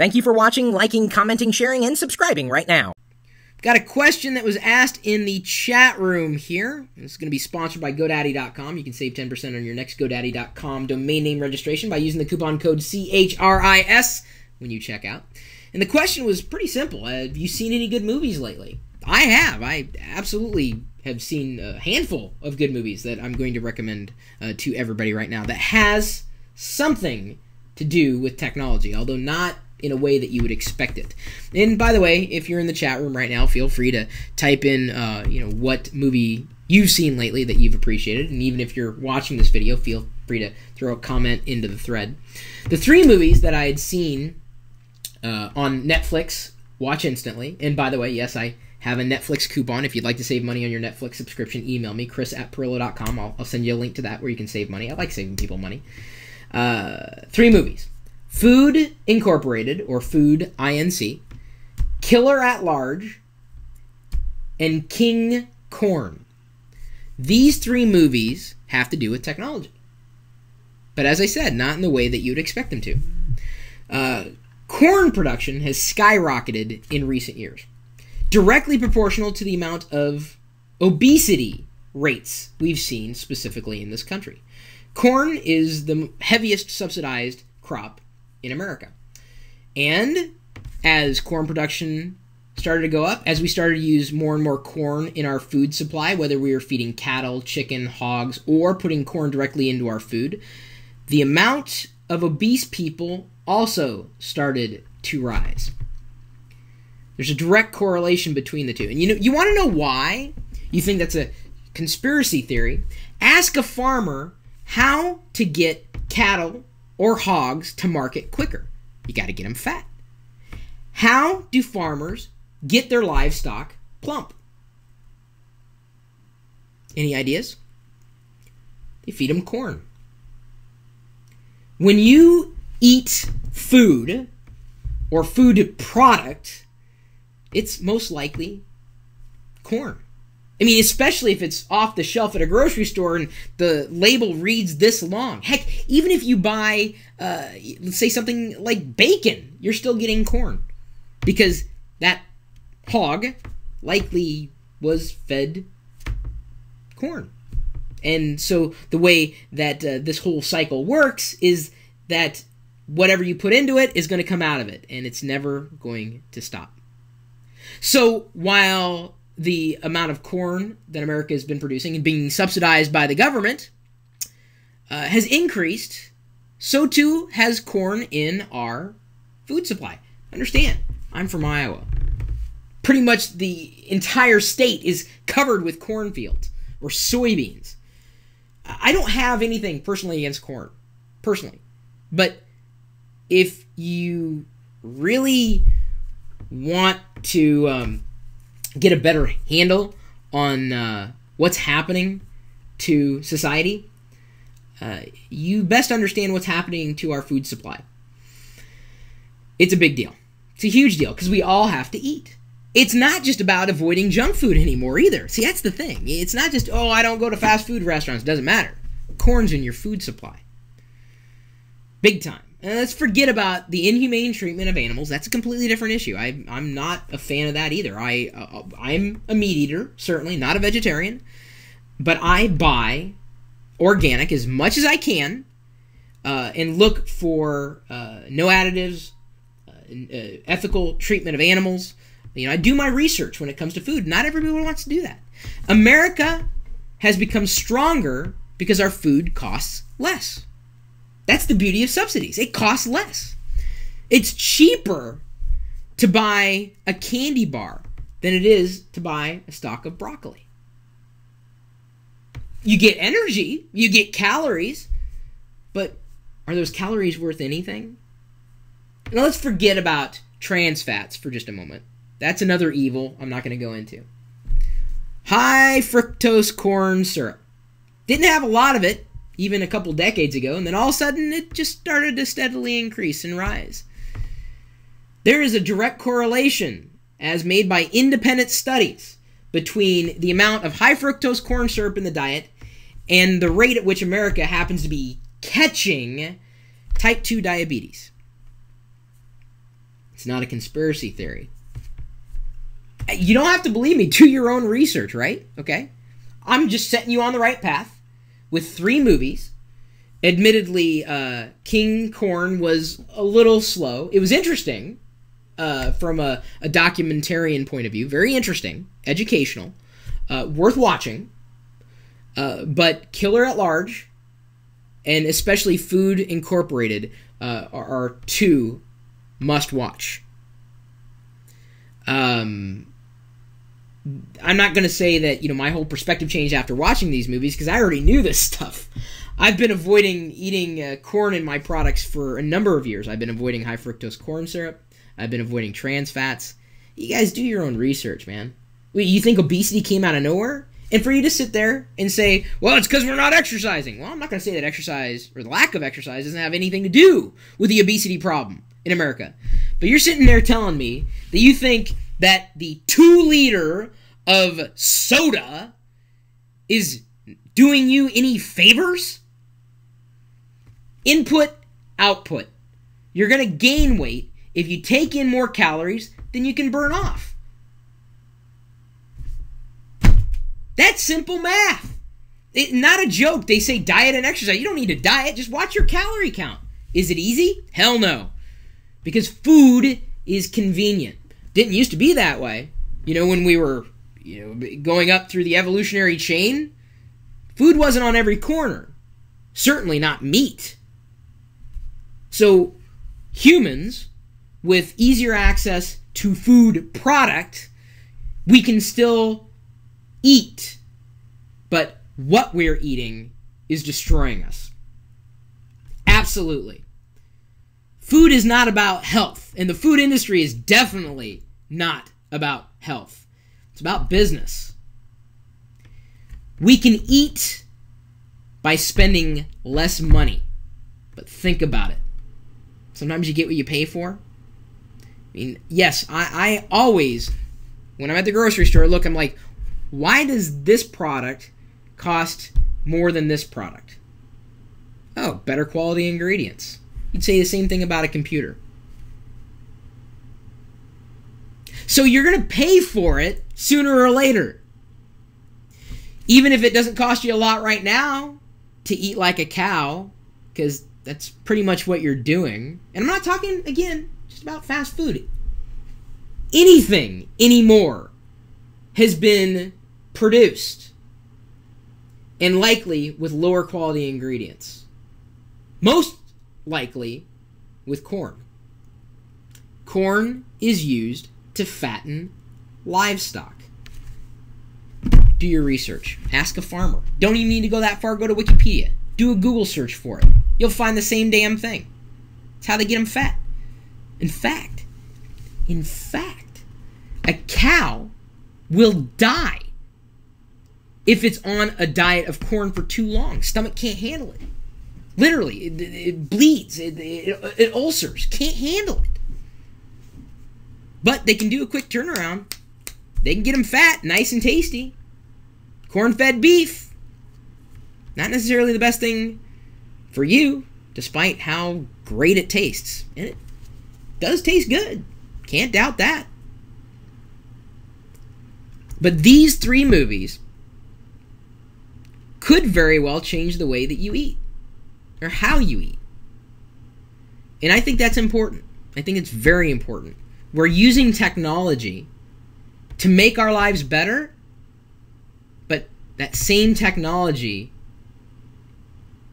Thank you for watching, liking, commenting, sharing, and subscribing right now. Got a question that was asked in the chat room here. This is going to be sponsored by GoDaddy.com. You can save 10% on your next GoDaddy.com domain name registration by using the coupon code CHRIS when you check out. And the question was pretty simple. Have you seen any good movies lately? I have. I absolutely have seen a handful of good movies that I'm going to recommend to everybody right now that has something to do with technology, although not in a way that you would expect it. And by the way, if you're in the chat room right now, feel free to type in what movie you've seen lately that you've appreciated. And even if you're watching this video, feel free to throw a comment into the thread. The three movies that I had seen on Netflix, watch instantly. And by the way, yes, I have a Netflix coupon. If you'd like to save money on your Netflix subscription, email me, chris@pirillo.com. I'll send you a link to that where you can save money. I like saving people money. Three movies. Food, Inc., or Food, Inc., Killer at Large, and King Corn. These three movies have to do with technology. But as I said, not in the way that you'd expect them to. Corn production has skyrocketed in recent years, directly proportional to the amount of obesity rates we've seen specifically in this country. Corn is the heaviest subsidized crop in America. And as corn production started to go up, as we started to use more and more corn in our food supply, whether we were feeding cattle, chicken, hogs, or putting corn directly into our food, the amount of obese people also started to rise. There's a direct correlation between the two. And you want to know why? You think that's a conspiracy theory? Ask a farmer how to get cattle or hogs to market quicker. You got to get them fat. How do farmers get their livestock plump? Any ideas? They feed them corn. When you eat food or food product, it's most likely corn. I mean, especially if it's off the shelf at a grocery store and the label reads this long. Heck, even if you buy, let's say, something like bacon, you're still getting corn because that hog likely was fed corn. And so the way that this whole cycle works is that whatever you put into it is going to come out of it, and it's never going to stop. So while the amount of corn that America has been producing and being subsidized by the government has increased, so too has corn in our food supply. Understand, I'm from Iowa. Pretty much the entire state is covered with cornfields or soybeans. I don't have anything personally against corn, personally. But if you really want to get a better handle on what's happening to society, you best understand what's happening to our food supply. It's a big deal. It's a huge deal because we all have to eat. It's not just about avoiding junk food anymore either. See, that's the thing. It's not just, oh, I don't go to fast food restaurants. It doesn't matter. Corn's in your food supply. Big time. And let's forget about the inhumane treatment of animals. That's a completely different issue. I'm not a fan of that either. I'm a meat eater, certainly, not a vegetarian. But I buy organic as much as I can and look for no additives, ethical treatment of animals. You know, I do my research when it comes to food. Not everybody wants to do that. America has become stronger because our food costs less. That's the beauty of subsidies. It costs less. It's cheaper to buy a candy bar than it is to buy a stalk of broccoli. You get energy, you get calories, but are those calories worth anything? Now let's forget about trans fats for just a moment. That's another evil I'm not going to go into. High fructose corn syrup. Didn't have a lot of it even a couple decades ago, and then all of a sudden it just started to steadily increase and rise. There is a direct correlation, as made by independent studies, between the amount of high fructose corn syrup in the diet and the rate at which America happens to be catching type 2 diabetes. It's not a conspiracy theory. You don't have to believe me. Do your own research, right? Okay? I'm just setting you on the right path with 3 movies. Admittedly, King Corn was a little slow. It was interesting from a documentarian point of view. Very interesting. Educational. Worth watching. But Killer at Large and especially Food, Inc. Are 2 must-watch. I'm not going to say that, you know, my whole perspective changed after watching these movies because I already knew this stuff. I've been avoiding eating corn in my products for a number of years. I've been avoiding high fructose corn syrup. I've been avoiding trans fats. You guys do your own research, man. Wait, you think obesity came out of nowhere? And for you to sit there and say, well, it's because we're not exercising. Well, I'm not going to say that exercise or the lack of exercise doesn't have anything to do with the obesity problem in America. But you're sitting there telling me that you think that the 2-liter of soda is doing you any favors? Input, output. You're going to gain weight if you take in more calories than you can burn off. That's simple math. It's not a joke. They say diet and exercise. You don't need to diet. Just watch your calorie count. Is it easy? Hell no. Because food is convenient. Didn't used to be that way. You know, when we were going up through the evolutionary chain, food wasn't on every corner. Certainly not meat. So humans, with easier access to food product, we can still eat, but what we're eating is destroying us. Absolutely. Food is not about health, and the food industry is definitely not about health. It's about business. We can eat by spending less money, but think about it. Sometimes you get what you pay for. I mean, yes, I always, when I'm at the grocery store, look, I'm like, why does this product cost more than this product? Oh, better quality ingredients. You'd say the same thing about a computer. So you're going to pay for it sooner or later. Even if it doesn't cost you a lot right now to eat like a cow, because that's pretty much what you're doing. And I'm not talking, again, just about fast food. Anything anymore has been produced, and likely with lower quality ingredients. Most likely with corn. Corn is used to fatten livestock. Do your research. Ask a farmer. Don't even need to go that far. Go to Wikipedia. Do a Google search for it. You'll find the same damn thing. It's how they get them fat. In fact, a cow will die if it's on a diet of corn for too long. Stomach can't handle it. Literally, it bleeds. It ulcers. Can't handle it. But they can do a quick turnaround. They can get them fat, nice and tasty. Corn-fed beef. Not necessarily the best thing for you, despite how great it tastes. And it does taste good. Can't doubt that. But these 3 movies could very well change the way that you eat or how you eat. And I think that's important. I think it's very important. We're using technology to make our lives better, but that same technology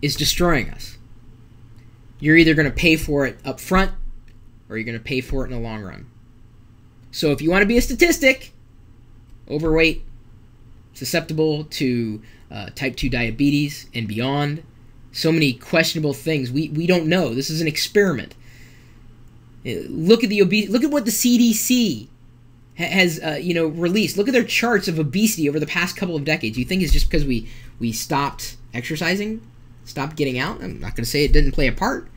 is destroying us. You're either going to pay for it up front or you're going to pay for it in the long run. So if you want to be a statistic, overweight, susceptible to type 2 diabetes and beyond. So many questionable things. We don't know. This is an experiment. Look at the look at what the CDC has released. Look at their charts of obesity over the past couple of decades. You think it's just because we stopped exercising, stopped getting out? I'm not going to say it didn't play a part,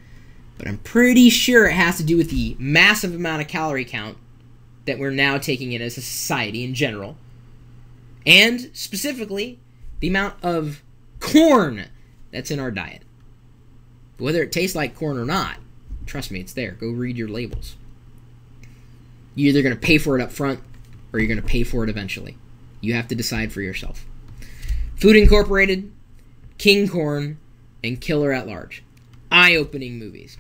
but I'm pretty sure it has to do with the massive amount of calorie count that we're now taking in as a society in general, and specifically the amount of corn that's in our diet. Whether it tastes like corn or not, trust me, it's there. Go read your labels. You're either going to pay for it up front or you're going to pay for it eventually. You have to decide for yourself. Food, Inc., King Corn, and Killer at Large. Eye-opening movies.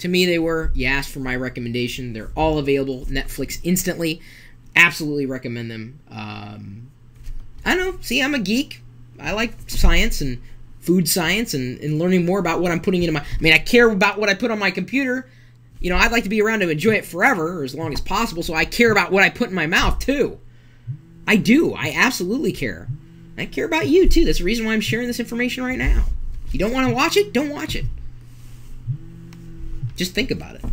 To me, they were. You asked for my recommendation. They're all available. Netflix instantly. Absolutely recommend them. I don't know. See, I'm a geek. I like science and food science and learning more about what I'm putting into my... I mean, I care about what I put on my computer. You know, I'd like to be around to enjoy it forever or as long as possible, so I care about what I put in my mouth, too. I do. I absolutely care. I care about you, too. That's the reason why I'm sharing this information right now. If you don't want to watch it, don't watch it. Just think about it.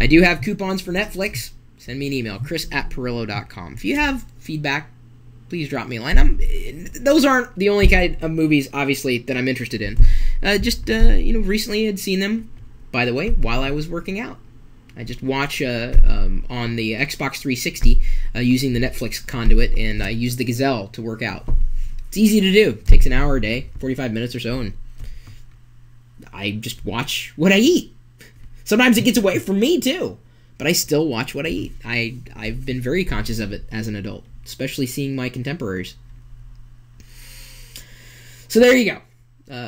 I do have coupons for Netflix. Send me an email, chris@pirillo.com. If you have feedback, please drop me a line. Those aren't the only kind of movies, obviously, that I'm interested in. Recently I'd seen them, by the way, while I was working out. I just watch on the Xbox 360 using the Netflix conduit, and I use the Gazelle to work out. It's easy to do. It takes an hour a day, 45 minutes or so, and I just watch what I eat. Sometimes it gets away from me, too, but I still watch what I eat. I've been very conscious of it as an adult, especially seeing my contemporaries. So there you go.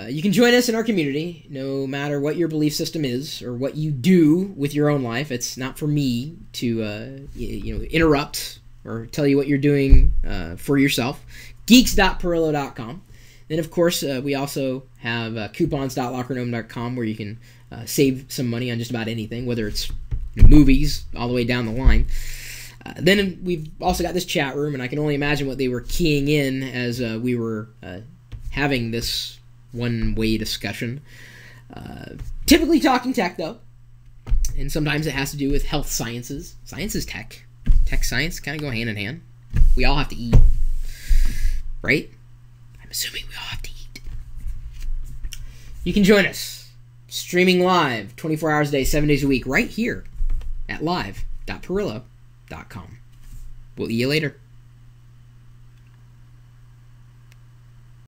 You can join us in our community, no matter what your belief system is or what you do with your own life. It's not for me to interrupt or tell you what you're doing for yourself. Geeks.parillo.com. Then, of course, we also have coupons.lockernome.com, where you can save some money on just about anything, whether it's movies all the way down the line. Then we've also got this chat room, and I can only imagine what they were keying in as we were having this one-way discussion. Typically talking tech, though, and sometimes it has to do with health sciences. Science is tech. Tech, science kind of go hand in hand. We all have to eat, right? I'm assuming we all have to eat. You can join us streaming live 24 hours a day, 7 days a week, right here at live.parillo.com. We'll see you later.